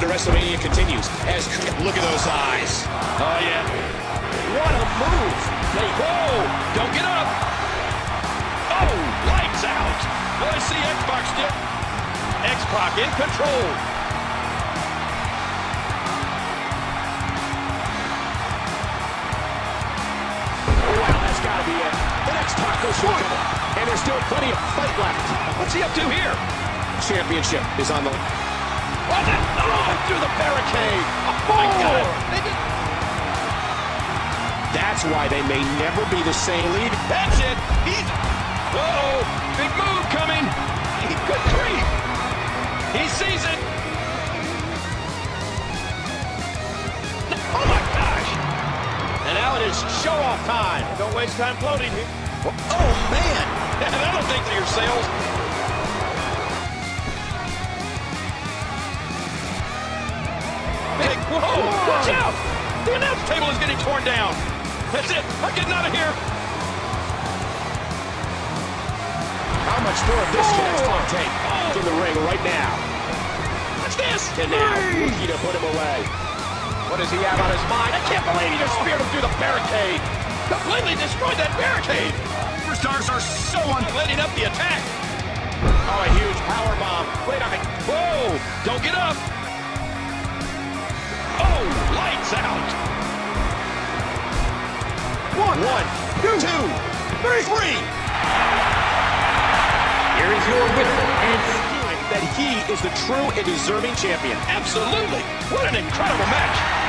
road to WrestleMania continues. As look at those eyes. Oh, yeah. What a move. They, whoa, don't get up. Oh, lights out. Well, I see X-Pac still. X-Pac in control. And there's still plenty of fight left. What's he up to here? Championship is on the line. What? Oh, through the barricade. Oh, my God. That's why they may never be the same. Lead. That's it. He's... Whoa. Big move coming. Good grief. He sees it. Oh, my gosh. And now it is show-off time. Don't waste time floating here. Oh, man! That'll think to yourselves. Big, whoa! Watch out! The announce table is getting torn down. That's it. I'm getting out of here. How much more of this can X-Pac take? He's in the ring right now. What's this? And now, Ricky to put him away. What does he have on his mind? I can't believe he just speared him through the barricade. Completely destroyed that barricade. Superstars are so letting up the attack. Oh, a huge power bomb. Wait a minute. Whoa! Don't get up. Oh, lights out. One, two, three. Here is your winner, and that he is the true and deserving champion. Absolutely. What an incredible match.